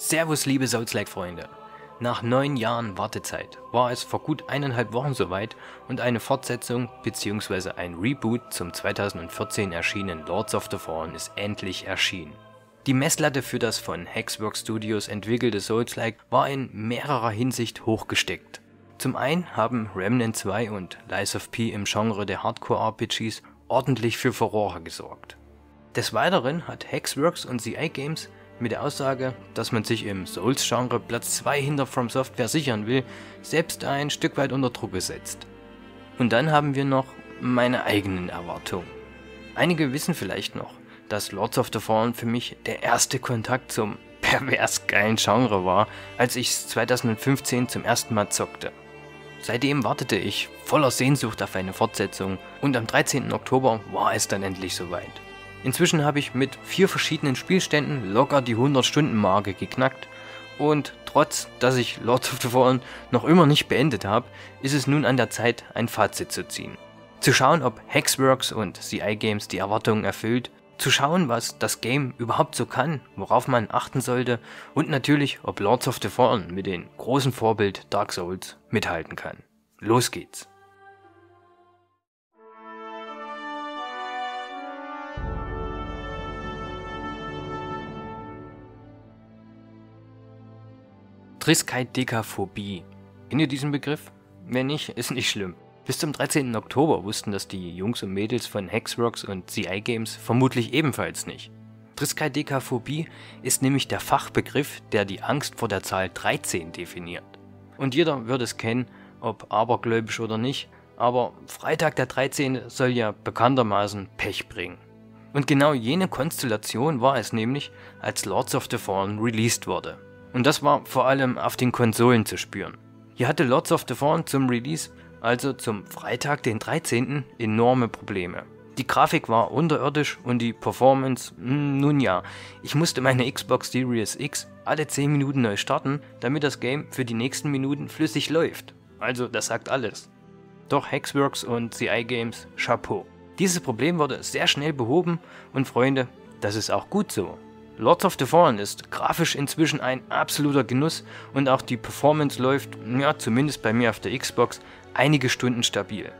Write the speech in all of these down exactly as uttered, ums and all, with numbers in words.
Servus liebe Souls-like-Freunde. Nach neun Jahren Wartezeit war es vor gut eineinhalb Wochen soweit und eine Fortsetzung bzw. ein Reboot zum zweitausendvierzehn erschienenen Lords of the Fallen ist endlich erschienen. Die Messlatte für das von Hexworks Studios entwickelte Souls-like war in mehrerer Hinsicht hochgesteckt. Zum einen haben Remnant zwei und Lies of P im Genre der Hardcore-R P Gs ordentlich für Furore gesorgt. Des Weiteren hat Hexworks und C I Games mit der Aussage, dass man sich im Souls-Genre Platz zwei hinter FromSoftware sichern will, selbst ein Stück weit unter Druck gesetzt. Und dann haben wir noch meine eigenen Erwartungen. Einige wissen vielleicht noch, dass Lords of the Fallen für mich der erste Kontakt zum pervers geilen Genre war, als ich es zweitausendfünfzehn zum ersten Mal zockte. Seitdem wartete ich voller Sehnsucht auf eine Fortsetzung und am dreizehnten Oktober war es dann endlich soweit. Inzwischen habe ich mit vier verschiedenen Spielständen locker die hundert Stunden Marke geknackt und trotz, dass ich Lords of the Fallen noch immer nicht beendet habe, ist es nun an der Zeit, ein Fazit zu ziehen. Zu schauen, ob Hexworks und C I Games die Erwartungen erfüllt, zu schauen, was das Game überhaupt so kann, worauf man achten sollte und natürlich, ob Lords of the Fallen mit dem großen Vorbild Dark Souls mithalten kann. Los geht's! Triskaidekaphobie. Kennt ihr diesen Begriff? Wenn nicht, ist nicht schlimm. Bis zum dreizehnten Oktober wussten das die Jungs und Mädels von Hexworks und C I Games vermutlich ebenfalls nicht. Triskaidekaphobie ist nämlich der Fachbegriff, der die Angst vor der Zahl dreizehn definiert. Und jeder wird es kennen, ob abergläubisch oder nicht, aber Freitag der dreizehnte soll ja bekanntermaßen Pech bringen. Und genau jene Konstellation war es nämlich, als Lords of the Fallen released wurde. Und das war vor allem auf den Konsolen zu spüren. Hier hatte Lords of the Fallen zum Release, also zum Freitag den dreizehnten, enorme Probleme. Die Grafik war unterirdisch und die Performance, mh, nun ja, ich musste meine Xbox Series X alle zehn Minuten neu starten, damit das Game für die nächsten Minuten flüssig läuft. Also das sagt alles. Doch Hexworks und C I Games, Chapeau. Dieses Problem wurde sehr schnell behoben und Freunde, das ist auch gut so. Lords of the Fallen ist grafisch inzwischen ein absoluter Genuss und auch die Performance läuft, ja zumindest bei mir auf der Xbox, einige Stunden stabil.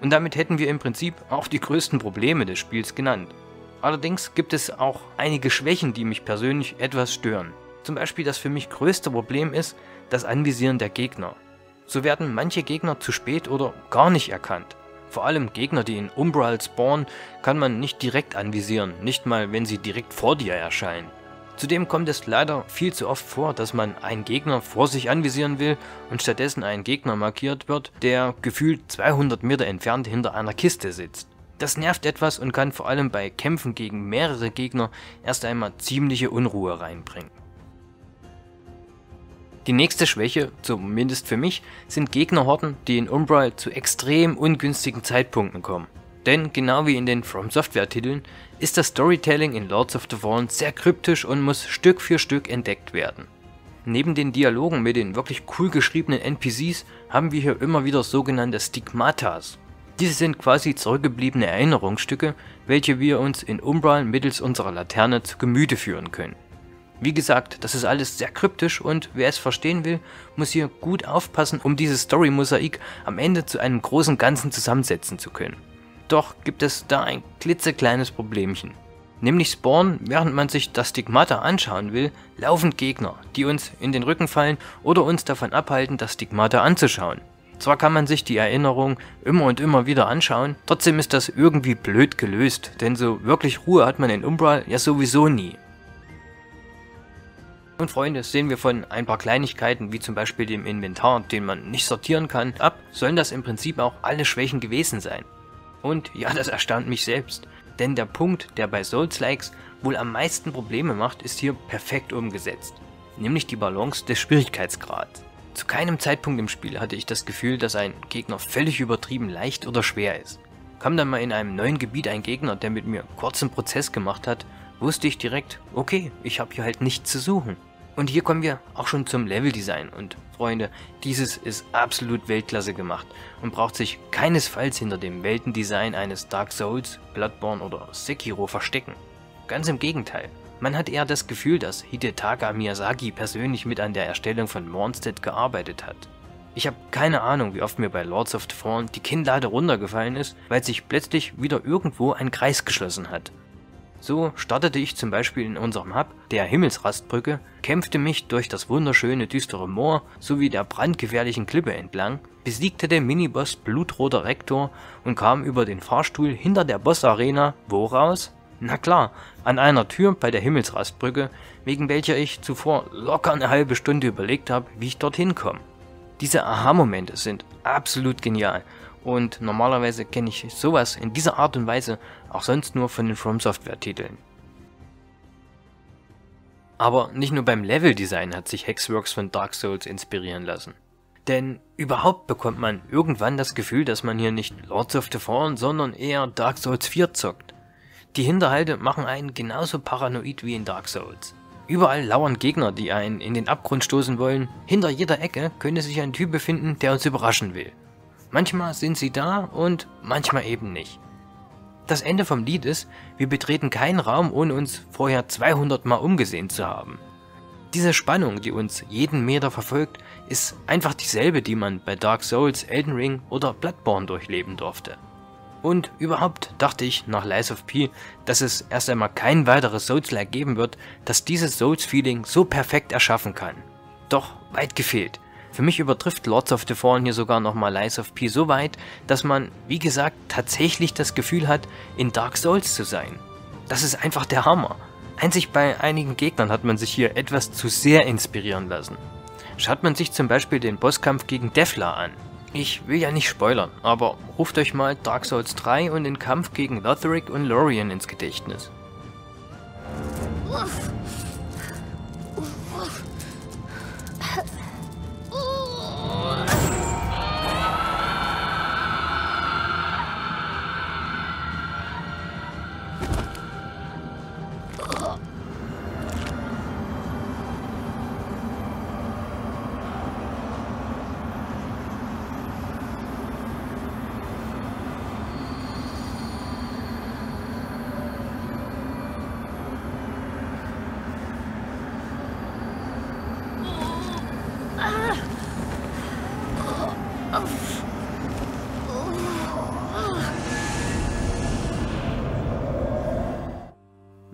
Und damit hätten wir im Prinzip auch die größten Probleme des Spiels genannt. Allerdings gibt es auch einige Schwächen, die mich persönlich etwas stören. Zum Beispiel das für mich größte Problem ist das Anvisieren der Gegner. So werden manche Gegner zu spät oder gar nicht erkannt. Vor allem Gegner, die in Umbral spawnen, kann man nicht direkt anvisieren, nicht mal wenn sie direkt vor dir erscheinen. Zudem kommt es leider viel zu oft vor, dass man einen Gegner vor sich anvisieren will und stattdessen ein Gegner markiert wird, der gefühlt zweihundert Meter entfernt hinter einer Kiste sitzt. Das nervt etwas und kann vor allem bei Kämpfen gegen mehrere Gegner erst einmal ziemliche Unruhe reinbringen. Die nächste Schwäche, zumindest für mich, sind Gegnerhorden, die in Umbral zu extrem ungünstigen Zeitpunkten kommen. Denn genau wie in den From-Software-Titeln ist das Storytelling in Lords of the Fallen sehr kryptisch und muss Stück für Stück entdeckt werden. Neben den Dialogen mit den wirklich cool geschriebenen N P Cs haben wir hier immer wieder sogenannte Stigmatas. Diese sind quasi zurückgebliebene Erinnerungsstücke, welche wir uns in Umbral mittels unserer Laterne zu Gemüte führen können. Wie gesagt, das ist alles sehr kryptisch und wer es verstehen will, muss hier gut aufpassen, um dieses Story-Mosaik am Ende zu einem großen Ganzen zusammensetzen zu können. Doch gibt es da ein klitzekleines Problemchen. Nämlich spawnen, während man sich das Stigmata anschauen will, laufend Gegner, die uns in den Rücken fallen oder uns davon abhalten, das Stigmata anzuschauen. Zwar kann man sich die Erinnerung immer und immer wieder anschauen, trotzdem ist das irgendwie blöd gelöst, denn so wirklich Ruhe hat man in Umbral ja sowieso nie. Und Freunde, sehen wir von ein paar Kleinigkeiten wie zum Beispiel dem Inventar, den man nicht sortieren kann, ab, sollen das im Prinzip auch alle Schwächen gewesen sein. Und ja, das erstaunt mich selbst, denn der Punkt, der bei Souls-Likes wohl am meisten Probleme macht, ist hier perfekt umgesetzt, nämlich die Balance des Schwierigkeitsgrads. Zu keinem Zeitpunkt im Spiel hatte ich das Gefühl, dass ein Gegner völlig übertrieben leicht oder schwer ist. Kam dann mal in einem neuen Gebiet ein Gegner, der mit mir kurzen Prozess gemacht hat, wusste ich direkt, okay, ich habe hier halt nichts zu suchen. Und hier kommen wir auch schon zum Leveldesign und Freunde, dieses ist absolut Weltklasse gemacht und braucht sich keinesfalls hinter dem Weltendesign eines Dark Souls, Bloodborne oder Sekiro verstecken. Ganz im Gegenteil, Man hat eher das Gefühl, dass Hidetaka Miyazaki persönlich mit an der Erstellung von Mornstead gearbeitet hat. Ich habe keine Ahnung, wie oft mir bei Lords of the Fallen die Kinnlade runtergefallen ist, weil sich plötzlich wieder irgendwo ein Kreis geschlossen hat. So startete ich zum Beispiel in unserem Hub, der Himmelsrastbrücke, kämpfte mich durch das wunderschöne düstere Moor sowie der brandgefährlichen Klippe entlang, besiegte den Miniboss Blutroter Rektor und kam über den Fahrstuhl hinter der Bossarena wo raus? Na klar, an einer Tür bei der Himmelsrastbrücke, wegen welcher ich zuvor locker eine halbe Stunde überlegt habe, wie ich dorthin komme. Diese Aha-Momente sind absolut genial und normalerweise kenne ich sowas in dieser Art und Weise auch sonst nur von den FromSoftware-Titeln. Aber nicht nur beim Leveldesign hat sich Hexworks von Dark Souls inspirieren lassen. Denn überhaupt bekommt man irgendwann das Gefühl, dass man hier nicht Lords of the Fallen, sondern eher Dark Souls vier zockt. Die Hinterhalte machen einen genauso paranoid wie in Dark Souls. Überall lauern Gegner, die einen in den Abgrund stoßen wollen. Hinter jeder Ecke könnte sich ein Typ befinden, der uns überraschen will. Manchmal sind sie da und manchmal eben nicht. Das Ende vom Lied ist, wir betreten keinen Raum, ohne uns vorher zweihundert Mal umgesehen zu haben. Diese Spannung, die uns jeden Meter verfolgt, ist einfach dieselbe, die man bei Dark Souls, Elden Ring oder Bloodborne durchleben durfte. Und überhaupt dachte ich nach Lies of P, dass es erst einmal kein weiteres Souls-like geben wird, das dieses Souls-Feeling so perfekt erschaffen kann. Doch weit gefehlt. Für mich übertrifft Lords of the Fallen hier sogar nochmal Lies of P so weit, dass man, wie gesagt, tatsächlich das Gefühl hat, in Dark Souls zu sein. Das ist einfach der Hammer. Einzig bei einigen Gegnern hat man sich hier etwas zu sehr inspirieren lassen. Schaut man sich zum Beispiel den Bosskampf gegen Defiler an. Ich will ja nicht spoilern, aber ruft euch mal Dark Souls drei und den Kampf gegen Lothric und Lorian ins Gedächtnis.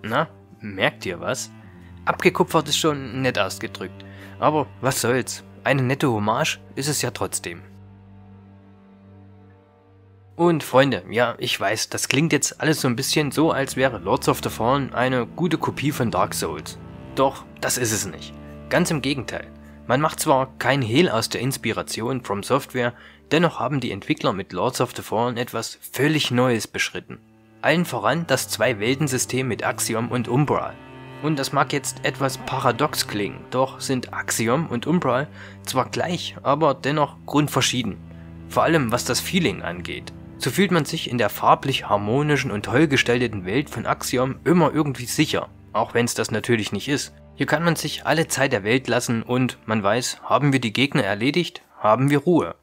Na, merkt ihr was? Abgekupfert ist schon nett ausgedrückt, aber was soll's, eine nette Hommage ist es ja trotzdem. Und Freunde, ja, ich weiß, das klingt jetzt alles so ein bisschen so, als wäre Lords of the Fallen eine gute Kopie von Dark Souls. Doch, das ist es nicht. Ganz im Gegenteil. Man macht zwar kein Hehl aus der Inspiration from Software, dennoch haben die Entwickler mit Lords of the Fallen etwas völlig Neues beschritten. Allen voran das Zwei-Welten-System mit Axiom und Umbral. Und das mag jetzt etwas paradox klingen, doch sind Axiom und Umbral zwar gleich, aber dennoch grundverschieden. Vor allem was das Feeling angeht. So fühlt man sich in der farblich harmonischen und toll gestalteten Welt von Axiom immer irgendwie sicher, auch wenn es das natürlich nicht ist. Hier kann man sich alle Zeit der Welt lassen und man weiß, haben wir die Gegner erledigt, haben wir Ruhe.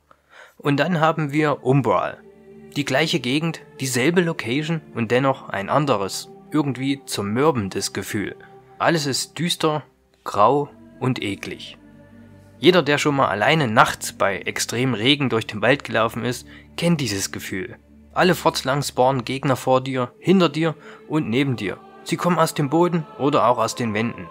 Und dann haben wir Umbral. Die gleiche Gegend, dieselbe Location und dennoch ein anderes, irgendwie zermürbendes Gefühl. Alles ist düster, grau und eklig. Jeder, der schon mal alleine nachts bei extremem Regen durch den Wald gelaufen ist, kennt dieses Gefühl. Alle fortlang spawnen Gegner vor dir, hinter dir und neben dir. Sie kommen aus dem Boden oder auch aus den Wänden.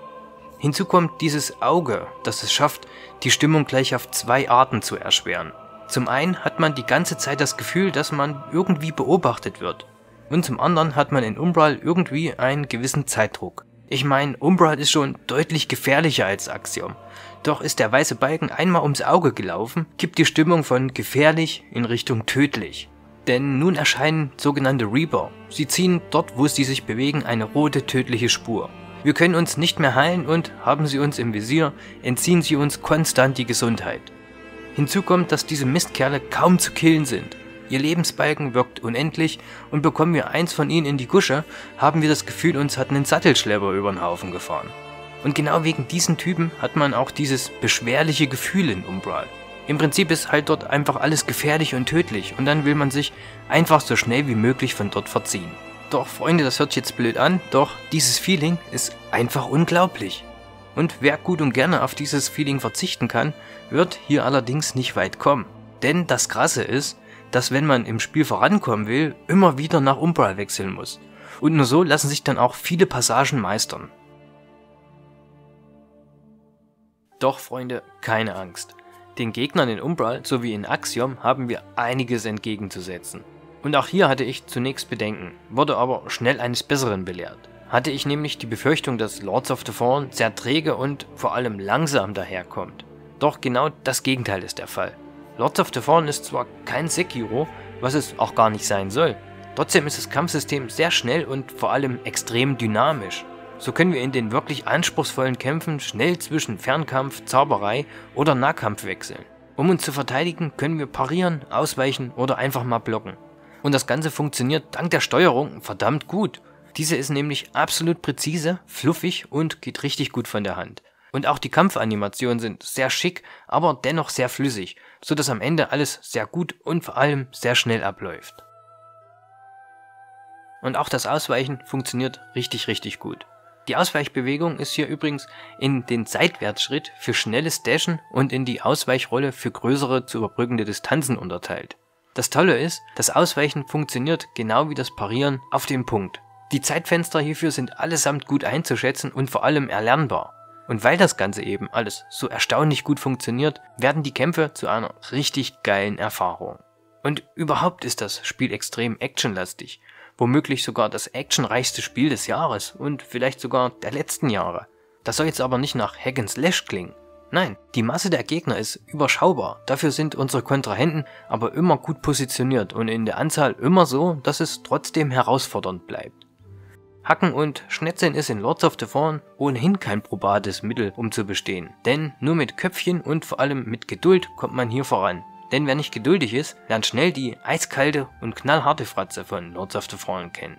Hinzu kommt dieses Auge, das es schafft, die Stimmung gleich auf zwei Arten zu erschweren. Zum einen hat man die ganze Zeit das Gefühl, dass man irgendwie beobachtet wird. Und zum anderen hat man in Umbral irgendwie einen gewissen Zeitdruck. Ich meine, Umbral ist schon deutlich gefährlicher als Axiom. Doch ist der weiße Balken einmal ums Auge gelaufen, kippt die Stimmung von gefährlich in Richtung tödlich. Denn nun erscheinen sogenannte Reaper. Sie ziehen dort, wo sie sich bewegen, eine rote tödliche Spur. Wir können uns nicht mehr heilen und haben sie uns im Visier, entziehen sie uns konstant die Gesundheit. Hinzu kommt, dass diese Mistkerle kaum zu killen sind. Ihr Lebensbalken wirkt unendlich und bekommen wir eins von ihnen in die Gusche, haben wir das Gefühl, uns hat einen Sattelschlepper über den Haufen gefahren. Und genau wegen diesen Typen hat man auch dieses beschwerliche Gefühl in Umbral. Im Prinzip ist halt dort einfach alles gefährlich und tödlich und dann will man sich einfach so schnell wie möglich von dort verziehen. Doch, Freunde, das hört sich jetzt blöd an, doch dieses Feeling ist einfach unglaublich. Und wer gut und gerne auf dieses Feeling verzichten kann, wird hier allerdings nicht weit kommen. Denn das Krasse ist, dass wenn man im Spiel vorankommen will, immer wieder nach Umbral wechseln muss. Und nur so lassen sich dann auch viele Passagen meistern. Doch, Freunde, keine Angst. Den Gegnern in Umbral sowie in Axiom haben wir einiges entgegenzusetzen. Und auch hier hatte ich zunächst Bedenken, wurde aber schnell eines Besseren belehrt. Hatte ich nämlich die Befürchtung, dass Lords of the Fallen sehr träge und vor allem langsam daherkommt. Doch genau das Gegenteil ist der Fall. Lords of the Fallen ist zwar kein Sekiro, was es auch gar nicht sein soll, trotzdem ist das Kampfsystem sehr schnell und vor allem extrem dynamisch. So können wir in den wirklich anspruchsvollen Kämpfen schnell zwischen Fernkampf, Zauberei oder Nahkampf wechseln. Um uns zu verteidigen, können wir parieren, ausweichen oder einfach mal blocken. Und das Ganze funktioniert dank der Steuerung verdammt gut. Diese ist nämlich absolut präzise, fluffig und geht richtig gut von der Hand. Und auch die Kampfanimationen sind sehr schick, aber dennoch sehr flüssig, so dass am Ende alles sehr gut und vor allem sehr schnell abläuft. Und auch das Ausweichen funktioniert richtig, richtig gut. Die Ausweichbewegung ist hier übrigens in den Seitwärtsschritt für schnelles Dashen und in die Ausweichrolle für größere zu überbrückende Distanzen unterteilt. Das Tolle ist, das Ausweichen funktioniert genau wie das Parieren auf den Punkt. Die Zeitfenster hierfür sind allesamt gut einzuschätzen und vor allem erlernbar. Und weil das Ganze eben alles so erstaunlich gut funktioniert, werden die Kämpfe zu einer richtig geilen Erfahrung. Und überhaupt ist das Spiel extrem actionlastig. Womöglich sogar das actionreichste Spiel des Jahres und vielleicht sogar der letzten Jahre. Das soll jetzt aber nicht nach Hack and Slash klingen. Nein, die Masse der Gegner ist überschaubar, dafür sind unsere Kontrahenten aber immer gut positioniert und in der Anzahl immer so, dass es trotzdem herausfordernd bleibt. Hacken und Schnetzeln ist in Lords of the Fallen ohnehin kein probates Mittel, um zu bestehen, denn nur mit Köpfchen und vor allem mit Geduld kommt man hier voran. Denn wer nicht geduldig ist, lernt schnell die eiskalte und knallharte Fratze von Lords of the Fallen kennen.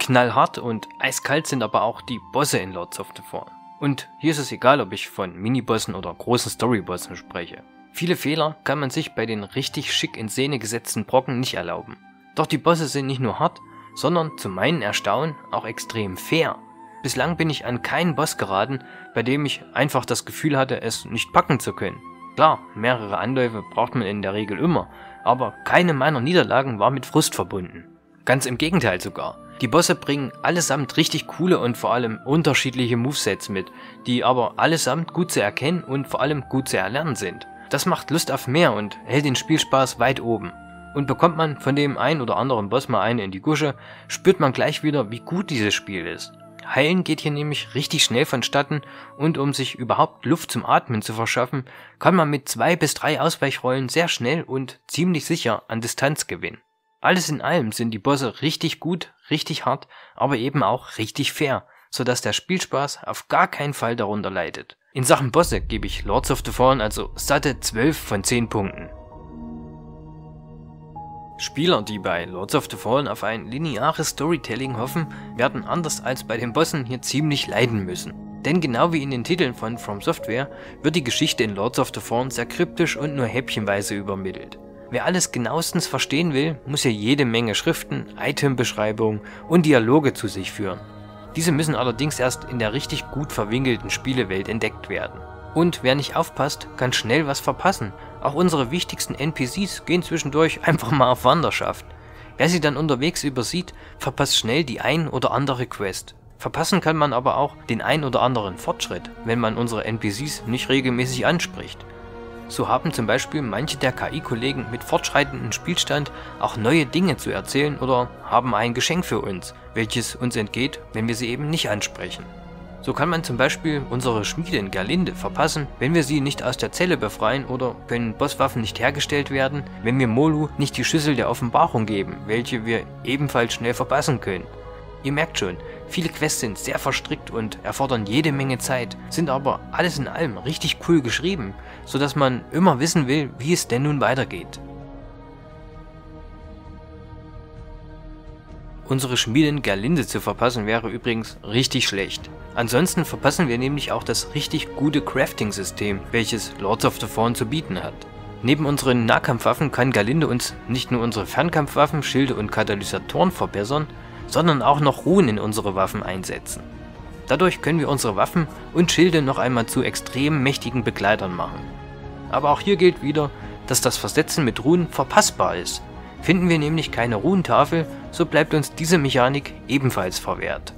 Knallhart und eiskalt sind aber auch die Bosse in Lords of the Fallen. Und hier ist es egal, ob ich von Minibossen oder großen Storybossen spreche. Viele Fehler kann man sich bei den richtig schick in Szene gesetzten Brocken nicht erlauben. Doch die Bosse sind nicht nur hart, sondern zu meinem Erstaunen auch extrem fair. Bislang bin ich an keinen Boss geraten, bei dem ich einfach das Gefühl hatte, es nicht packen zu können. Klar, mehrere Anläufe braucht man in der Regel immer, aber keine meiner Niederlagen war mit Frust verbunden. Ganz im Gegenteil sogar. Die Bosse bringen allesamt richtig coole und vor allem unterschiedliche Movesets mit, die aber allesamt gut zu erkennen und vor allem gut zu erlernen sind. Das macht Lust auf mehr und hält den Spielspaß weit oben. Und bekommt man von dem einen oder anderen Boss mal eine in die Gusche, spürt man gleich wieder, wie gut dieses Spiel ist. Heilen geht hier nämlich richtig schnell vonstatten und um sich überhaupt Luft zum Atmen zu verschaffen, kann man mit zwei bis drei Ausweichrollen sehr schnell und ziemlich sicher an Distanz gewinnen. Alles in allem sind die Bosse richtig gut, richtig hart, aber eben auch richtig fair, sodass der Spielspaß auf gar keinen Fall darunter leidet. In Sachen Bosse gebe ich Lords of the Fallen also satte zwölf von zehn Punkten. Spieler, die bei Lords of the Fallen auf ein lineares Storytelling hoffen, werden anders als bei den Bossen hier ziemlich leiden müssen. Denn genau wie in den Titeln von FromSoftware wird die Geschichte in Lords of the Fallen sehr kryptisch und nur häppchenweise übermittelt. Wer alles genauestens verstehen will, muss hier jede Menge Schriften, Itembeschreibungen und Dialoge zu sich führen. Diese müssen allerdings erst in der richtig gut verwinkelten Spielewelt entdeckt werden. Und wer nicht aufpasst, kann schnell was verpassen. Auch unsere wichtigsten N P Cs gehen zwischendurch einfach mal auf Wanderschaft. Wer sie dann unterwegs übersieht, verpasst schnell die ein oder andere Quest. Verpassen kann man aber auch den ein oder anderen Fortschritt, wenn man unsere N P Cs nicht regelmäßig anspricht. So haben zum Beispiel manche der K I-Kollegen mit fortschreitendem Spielstand auch neue Dinge zu erzählen oder haben ein Geschenk für uns, welches uns entgeht, wenn wir sie eben nicht ansprechen. So kann man zum Beispiel unsere Schmiedin Gerlinde verpassen, wenn wir sie nicht aus der Zelle befreien, oder können Bosswaffen nicht hergestellt werden, wenn wir Molu nicht die Schüssel der Offenbarung geben, welche wir ebenfalls schnell verpassen können. Ihr merkt schon, viele Quests sind sehr verstrickt und erfordern jede Menge Zeit, sind aber alles in allem richtig cool geschrieben, sodass man immer wissen will, wie es denn nun weitergeht. Unsere Schmiedin Gerlinde zu verpassen wäre übrigens richtig schlecht. Ansonsten verpassen wir nämlich auch das richtig gute Crafting-System, welches Lords of the Fallen zu bieten hat. Neben unseren Nahkampfwaffen kann Gerlinde uns nicht nur unsere Fernkampfwaffen, Schilde und Katalysatoren verbessern, sondern auch noch Runen in unsere Waffen einsetzen. Dadurch können wir unsere Waffen und Schilde noch einmal zu extrem mächtigen Begleitern machen. Aber auch hier gilt wieder, dass das Versetzen mit Runen verpassbar ist. Finden wir nämlich keine Runentafel, so bleibt uns diese Mechanik ebenfalls verwehrt.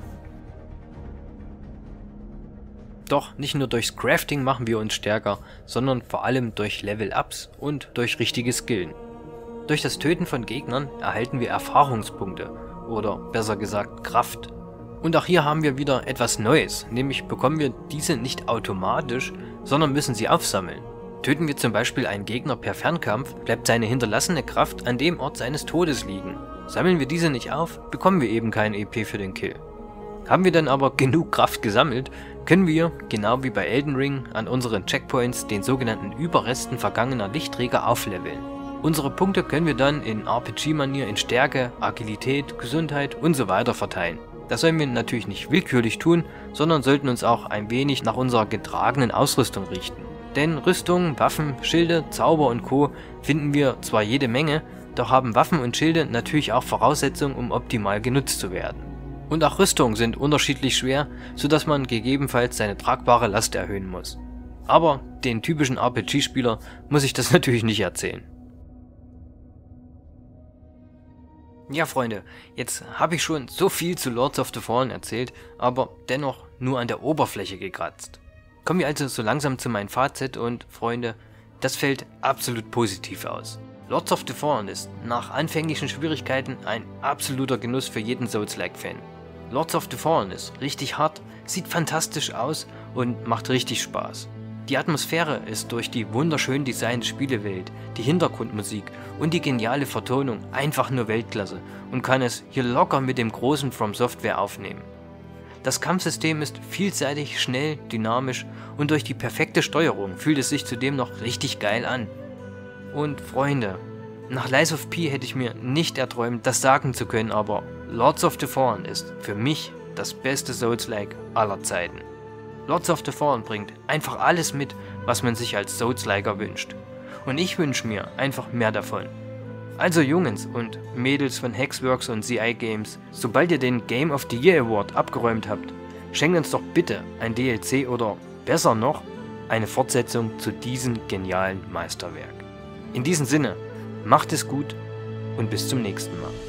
Doch nicht nur durchs Crafting machen wir uns stärker, sondern vor allem durch Level-Ups und durch richtige Skillen. Durch das Töten von Gegnern erhalten wir Erfahrungspunkte, oder besser gesagt Kraft. Und auch hier haben wir wieder etwas Neues, nämlich bekommen wir diese nicht automatisch, sondern müssen sie aufsammeln. Töten wir zum Beispiel einen Gegner per Fernkampf, bleibt seine hinterlassene Kraft an dem Ort seines Todes liegen. Sammeln wir diese nicht auf, bekommen wir eben keinen E P für den Kill. Haben wir dann aber genug Kraft gesammelt, können wir, genau wie bei Elden Ring, an unseren Checkpoints den sogenannten Überresten vergangener Lichtträger aufleveln. Unsere Punkte können wir dann in R P G-Manier in Stärke, Agilität, Gesundheit und so weiter verteilen. Das sollen wir natürlich nicht willkürlich tun, sondern sollten uns auch ein wenig nach unserer getragenen Ausrüstung richten. Denn Rüstungen, Waffen, Schilde, Zauber und Co. finden wir zwar jede Menge, doch haben Waffen und Schilde natürlich auch Voraussetzungen, um optimal genutzt zu werden. Und auch Rüstungen sind unterschiedlich schwer, sodass man gegebenenfalls seine tragbare Last erhöhen muss. Aber den typischen R P G-Spieler muss ich das natürlich nicht erzählen. Ja Freunde, jetzt habe ich schon so viel zu Lords of the Fallen erzählt, aber dennoch nur an der Oberfläche gekratzt. Kommen wir also so langsam zu meinem Fazit und Freunde, das fällt absolut positiv aus. Lords of the Fallen ist nach anfänglichen Schwierigkeiten ein absoluter Genuss für jeden Souls-like-Fan. Lords of the Fallen ist richtig hart, sieht fantastisch aus und macht richtig Spaß. Die Atmosphäre ist durch die wunderschön designte Spielewelt, die Hintergrundmusik und die geniale Vertonung einfach nur Weltklasse und kann es hier locker mit dem großen FromSoftware aufnehmen. Das Kampfsystem ist vielseitig, schnell, dynamisch und durch die perfekte Steuerung fühlt es sich zudem noch richtig geil an. Und Freunde, nach Lies of P hätte ich mir nicht erträumt, das sagen zu können, aber Lords of the Fallen ist für mich das beste Souls-like aller Zeiten. Lords of the Fallen bringt einfach alles mit, was man sich als Souls-liker wünscht. Und ich wünsche mir einfach mehr davon. Also Jungs und Mädels von Hexworks und C I Games, sobald ihr den Game of the Year Award abgeräumt habt, schenkt uns doch bitte ein D L C oder besser noch, eine Fortsetzung zu diesem genialen Meisterwerk. In diesem Sinne, macht es gut und bis zum nächsten Mal.